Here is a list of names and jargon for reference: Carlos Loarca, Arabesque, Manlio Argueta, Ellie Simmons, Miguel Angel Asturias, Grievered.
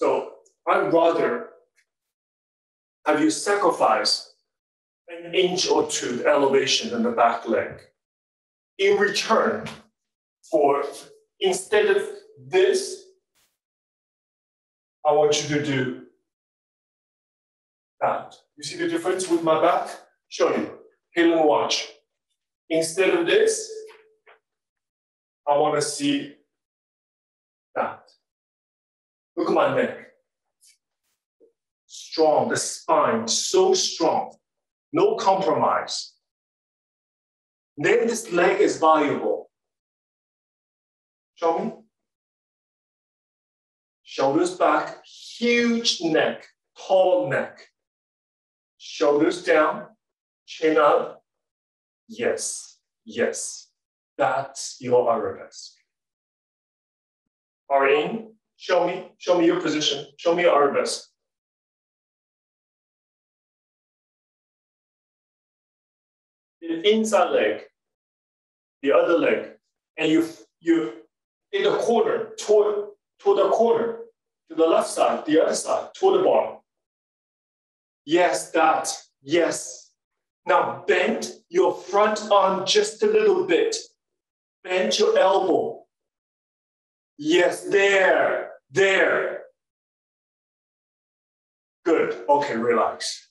So I'd rather have you sacrifice an inch or two elevation in the back leg in return for, instead of this, I want you to do that. You see the difference with my back? Show you. Heel and watch. Instead of this, I want to see that. Look at my neck. Strong, the spine, so strong. No compromise. Then this leg is valuable. Show me. Shoulders back, huge neck, tall neck. Shoulders down, chin up. Yes, yes. That's your arabesque. Arine, show me your position. Show me your arabesque. The inside leg, the other leg, and you in the corner, toward the corner, to the left side, the other side, toward the bar. Yes, that, yes. Now bend your front arm just a little bit. Bend your elbow. Yes, there, there. Good, okay, relax.